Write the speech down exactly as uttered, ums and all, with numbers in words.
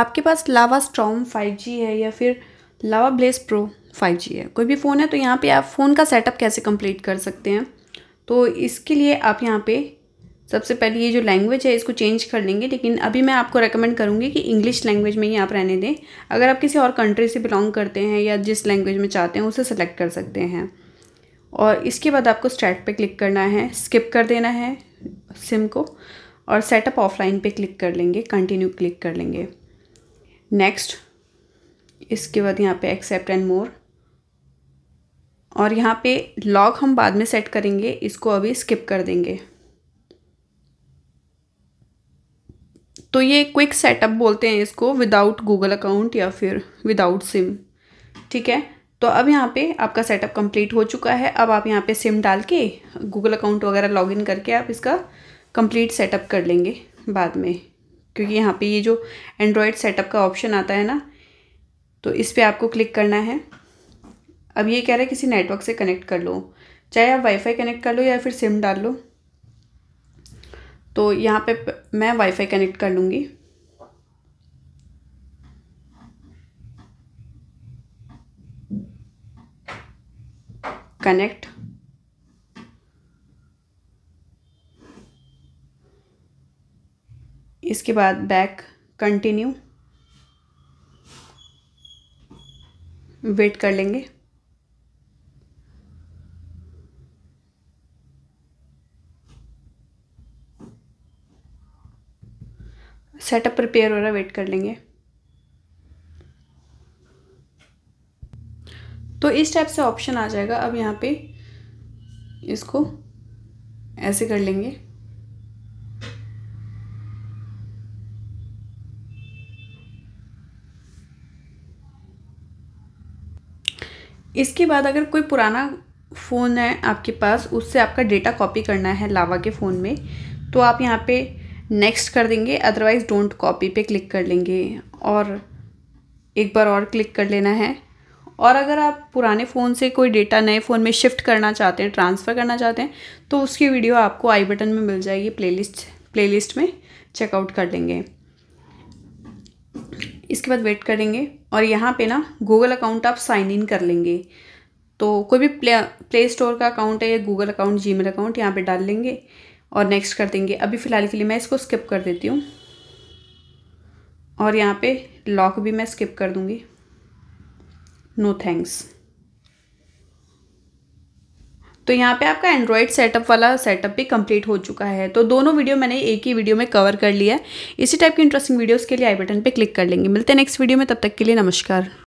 आपके पास लावा storm five G है या फिर Lava Blaze Pro five G है, कोई भी फ़ोन है, तो यहाँ पे आप फ़ोन का सेटअप कैसे कंप्लीट कर सकते हैं। तो इसके लिए आप यहाँ पे सबसे पहले ये जो लैंग्वेज है इसको चेंज कर लेंगे, लेकिन अभी मैं आपको रेकमेंड करूँगी कि इंग्लिश लैंग्वेज में ही आप रहने दें। अगर आप किसी और कंट्री से बिलोंग करते हैं या जिस लैंग्वेज में चाहते हैं उसे सेलेक्ट कर सकते हैं। और इसके बाद आपको स्टार्ट पे क्लिक करना है, स्किप कर देना है सिम को और सेटअप ऑफलाइन पे क्लिक कर लेंगे, कंटिन्यू क्लिक कर लेंगे, नेक्स्ट। इसके बाद यहाँ पे एक्सेप्ट एंड मोर, और यहाँ पे लॉग हम बाद में सेट करेंगे, इसको अभी स्किप कर देंगे। तो ये क्विक सेटअप बोलते हैं इसको, विदाउट गूगल अकाउंट या फिर विदाउट सिम, ठीक है। तो अब यहाँ पे आपका सेटअप कंप्लीट हो चुका है। अब आप यहाँ पे सिम डाल के गूगल अकाउंट वगैरह लॉगिन करके आप इसका कंप्लीट सेटअप कर लेंगे बाद में, क्योंकि यहाँ पे ये जो एंड्रॉयड सेटअप का ऑप्शन आता है ना, तो इस पर आपको क्लिक करना है। अब ये कह रहा है किसी नेटवर्क से कनेक्ट कर लो, चाहे आप वाईफाई कनेक्ट कर लो या फिर सिम डाल लो। तो यहाँ पे मैं वाईफाई कनेक्ट कर लूँगी। कनेक्ट, इसके बाद बैक, कंटिन्यू, वेट कर लेंगे। सेटअप प्रिपेयर हो रहा, वेट कर लेंगे। तो इस टाइप से ऑप्शन आ जाएगा। अब यहाँ पे इसको ऐसे कर लेंगे, इसके बाद अगर कोई पुराना फ़ोन है आपके पास, उससे आपका डेटा कॉपी करना है लावा के फ़ोन में, तो आप यहाँ पे नेक्स्ट कर देंगे, अदरवाइज़ डोंट कॉपी पे क्लिक कर लेंगे और एक बार और क्लिक कर लेना है। और अगर आप पुराने फ़ोन से कोई डेटा नए फ़ोन में शिफ्ट करना चाहते हैं, ट्रांसफ़र करना चाहते हैं, तो उसकी वीडियो आपको आई बटन में मिल जाएगी, प्लेलिस्ट प्लेलिस्ट में चेकआउट कर लेंगे। इसके बाद वेट करेंगे और यहाँ पे ना गूगल अकाउंट आप साइन इन कर लेंगे। तो कोई भी प्ले प्ले स्टोर का अकाउंट है या गूगल अकाउंट, जीमेल अकाउंट, यहाँ पे डाल लेंगे और नेक्स्ट कर देंगे। अभी फ़िलहाल के लिए मैं इसको स्किप कर देती हूँ और यहाँ पे लॉक भी मैं स्किप कर दूँगी, नो थैंक्स। तो यहाँ पे आपका एंड्रॉयड सेटअप वाला सेटअप भी कंप्लीट हो चुका है। तो दोनों वीडियो मैंने एक ही वीडियो में कवर कर लिया है। इसी टाइप की इंटरेस्टिंग वीडियोस के लिए आई बटन पे क्लिक कर लेंगे। मिलते हैं नेक्स्ट वीडियो में, तब तक के लिए नमस्कार।